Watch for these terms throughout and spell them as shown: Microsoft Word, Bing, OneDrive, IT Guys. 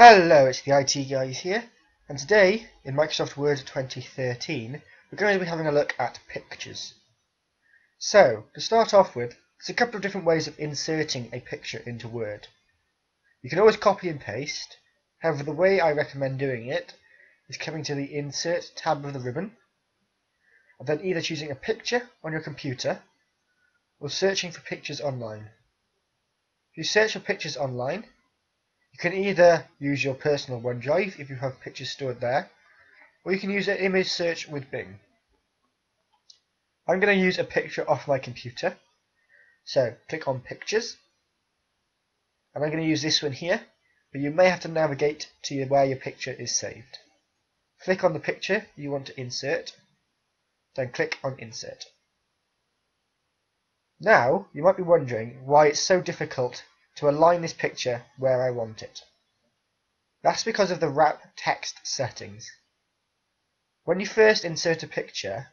Hello, it's the IT Guys here, and today, in Microsoft Word 2013, we're going to be having a look at pictures. So, to start off with, there's a couple of different ways of inserting a picture into Word. You can always copy and paste, however the way I recommend doing it is coming to the Insert tab of the ribbon, and then either choosing a picture on your computer, or searching for pictures online. If you search for pictures online, you can either use your personal OneDrive if you have pictures stored there, or you can use an image search with Bing. I'm going to use a picture off my computer, so click on Pictures, and I'm going to use this one here, but you may have to navigate to where your picture is saved. Click on the picture you want to insert, then click on Insert. Now, you might be wondering why it's so difficult to align this picture where I want it. That's because of the wrap text settings. When you first insert a picture,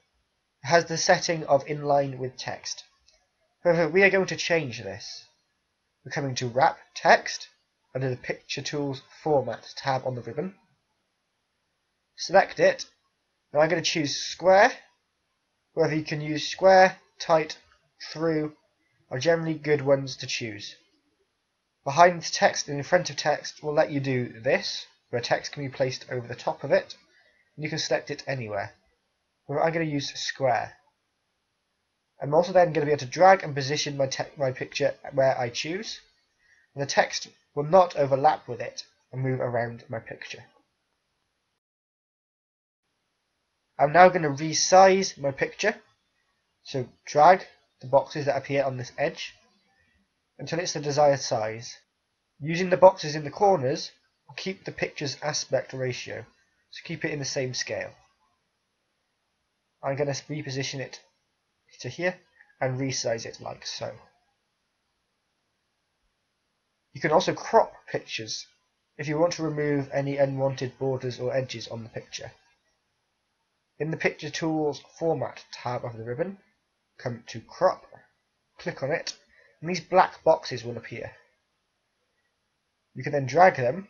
it has the setting of inline with text. However, we are going to change this. We're coming to wrap text under the Picture Tools Format tab on the ribbon. Select it, and I'm going to choose square. Whether you can use square, tight, through are generally good ones to choose. Behind the text and in front of text will let you do this, where text can be placed over the top of it, and you can select it anywhere. Well, I'm going to use square. I'm also then going to be able to drag and position my picture where I choose, and the text will not overlap with it and move around my picture. I'm now going to resize my picture, so drag the boxes that appear on this edge until it's the desired size. Using the boxes in the corners will keep the picture's aspect ratio, so keep it in the same scale. I'm going to reposition it to here and resize it like so. You can also crop pictures if you want to remove any unwanted borders or edges on the picture. In the Picture Tools Format tab of the ribbon, come to Crop, click on it, and these black boxes will appear. You can then drag them,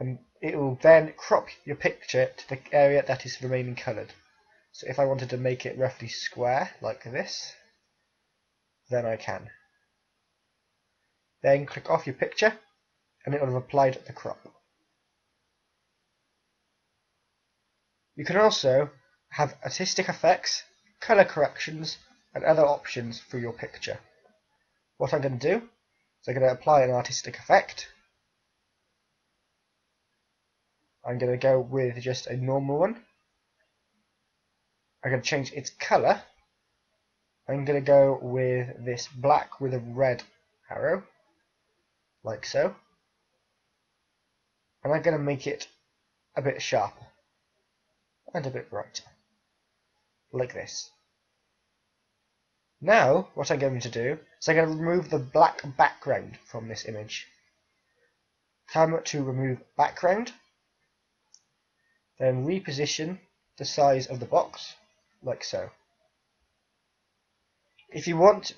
and it will then crop your picture to the area that is remaining coloured. So if I wanted to make it roughly square, like this, then I can. Then click off your picture, and it will have applied the crop. You can also have artistic effects, colour corrections, and other options for your picture. What I'm going to do is I'm going to apply an artistic effect. I'm going to go with just a normal one. I'm going to change its colour. I'm going to go with this black with a red arrow, like so. And I'm going to make it a bit sharper and a bit brighter, like this. Now, what I'm going to do is I'm going to remove the black background from this image. Come to Remove Background, then reposition the size of the box, like so. If you want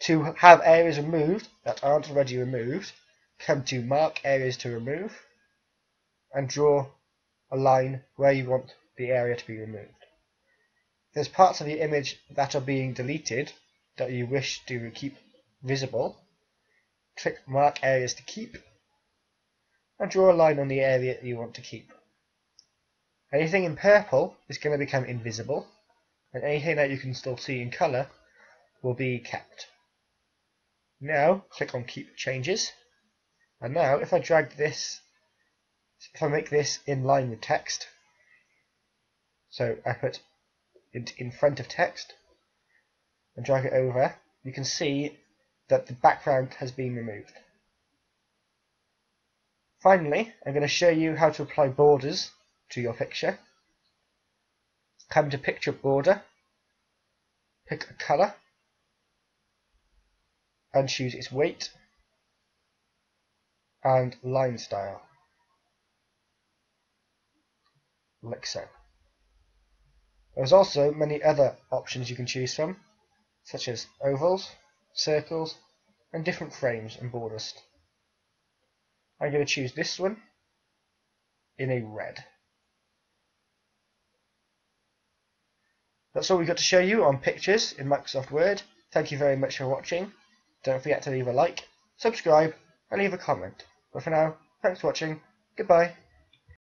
to have areas removed that aren't already removed, come to Mark Areas to Remove, and draw a line where you want the area to be removed. There's parts of the image that are being deleted that you wish to keep visible. Click Mark Areas to Keep, and draw a line on the area you want to keep. Anything in purple is going to become invisible, and anything that you can still see in colour will be kept. Now click on Keep Changes, and now if I drag this, if I make this in line with text, so I put in front of text and drag it over, you can see that the background has been removed. Finally, I'm going to show you how to apply borders to your picture. Come to Picture Border, pick a colour and choose its weight and line style, like so. There's also many other options you can choose from, such as ovals, circles, and different frames and borders. I'm going to choose this one in a red. That's all we got to show you on pictures in Microsoft Word. Thank you very much for watching. Don't forget to leave a like, subscribe, and leave a comment. But for now, thanks for watching. Goodbye.